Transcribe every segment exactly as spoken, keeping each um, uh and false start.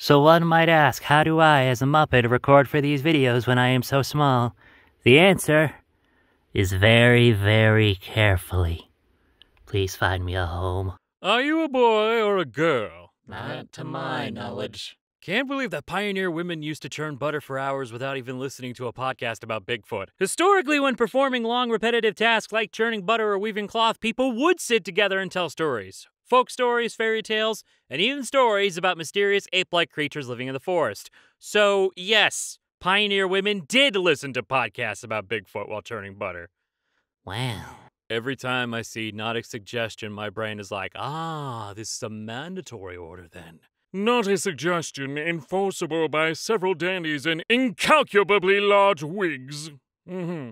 So one might ask, how do I, as a Muppet, record for these videos when I am so small? The answer is very, very carefully. Please find me a home. Are you a boy or a girl? Not to my knowledge. Can't believe that pioneer women used to churn butter for hours without even listening to a podcast about Bigfoot. Historically, when performing long, repetitive tasks like churning butter or weaving cloth, people would sit together and tell stories. Folk stories, fairy tales, and even stories about mysterious ape-like creatures living in the forest. So, yes, pioneer women did listen to podcasts about Bigfoot while churning butter. Wow. Every time I see Nautic Suggestion, my brain is like, ah, this is a mandatory order then. Not a suggestion enforceable by several dandies in incalculably large wigs. Mm-hmm.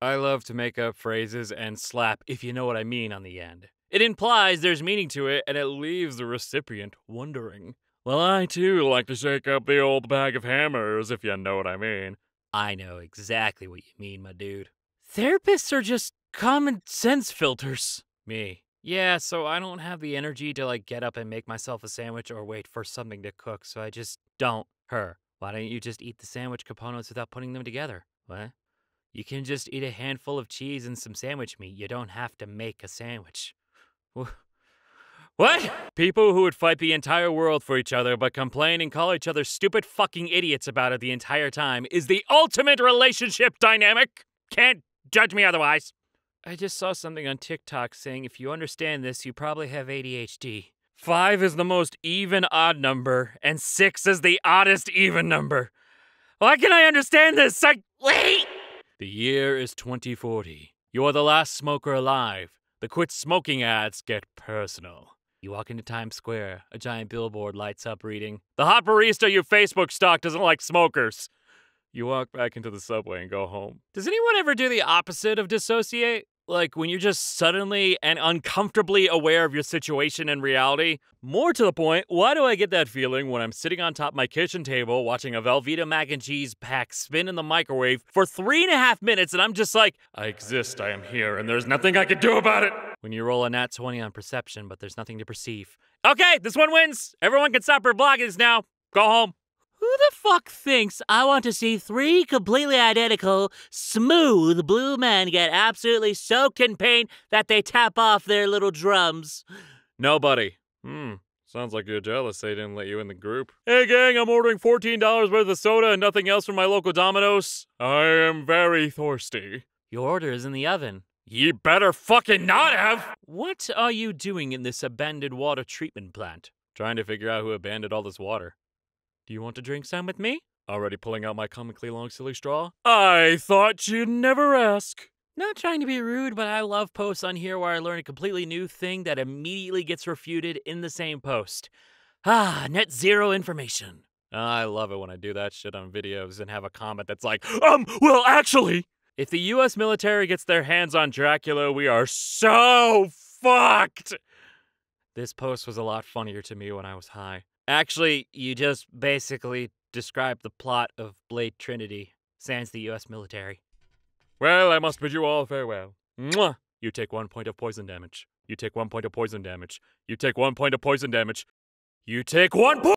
I love to make up phrases and slap, if you know what I mean, on the end. It implies there's meaning to it, and it leaves the recipient wondering. Well, I, too, like to shake up the old bag of hammers, if you know what I mean. I know exactly what you mean, my dude. Therapists are just common sense filters. Me. Yeah, so I don't have the energy to, like, get up and make myself a sandwich or wait for something to cook, so I just don't. Her. Why don't you just eat the sandwich components without putting them together? What? You can just eat a handful of cheese and some sandwich meat. You don't have to make a sandwich. What? People who would fight the entire world for each other but complain and call each other stupid fucking idiots about it the entire time is the ultimate relationship dynamic. Can't judge me otherwise. I just saw something on TikTok saying if you understand this, you probably have A D H D. Five is the most even odd number, and six is the oddest even number. Why can I understand this? I... Wait! The year is twenty forty. You are the last smoker alive. The quit smoking ads get personal. You walk into Times Square. A giant billboard lights up reading, "The hot barista you Facebook stalk doesn't like smokers." You walk back into the subway and go home. Does anyone ever do the opposite of dissociate? Like when you're just suddenly and uncomfortably aware of your situation and reality? More to the point, why do I get that feeling when I'm sitting on top of my kitchen table watching a Velveeta mac and cheese pack spin in the microwave for three and a half minutes and I'm just like, I exist, I am here, and there's nothing I can do about it? When you roll a nat twenty on perception, but there's nothing to perceive. Okay, this one wins! Everyone can stop her bloggings now. Go home. Who the fuck thinks I want to see three completely identical, smooth blue men get absolutely soaked in paint that they tap off their little drums? Nobody. Hmm. Sounds like you're jealous they didn't let you in the group. Hey gang, I'm ordering fourteen dollars worth of soda and nothing else from my local Domino's. I am very thirsty. Your order is in the oven. You better fucking not have! What are you doing in this abandoned water treatment plant? Trying to figure out who abandoned all this water. Do you want to drink some with me? Already pulling out my comically long silly straw? I thought you'd never ask. Not trying to be rude, but I love posts on here where I learn a completely new thing that immediately gets refuted in the same post. Ah, net zero information. I love it when I do that shit on videos and have a comment that's like, um, well, actually. If the U S military gets their hands on Dracula, we are so fucked. This post was a lot funnier to me when I was high. Actually, you just basically described the plot of Blade Trinity, sans the U S military. Well, I must bid you all farewell. Mwah! You take one point of poison damage. You take one point of poison damage. You take one point of poison damage. You take one point-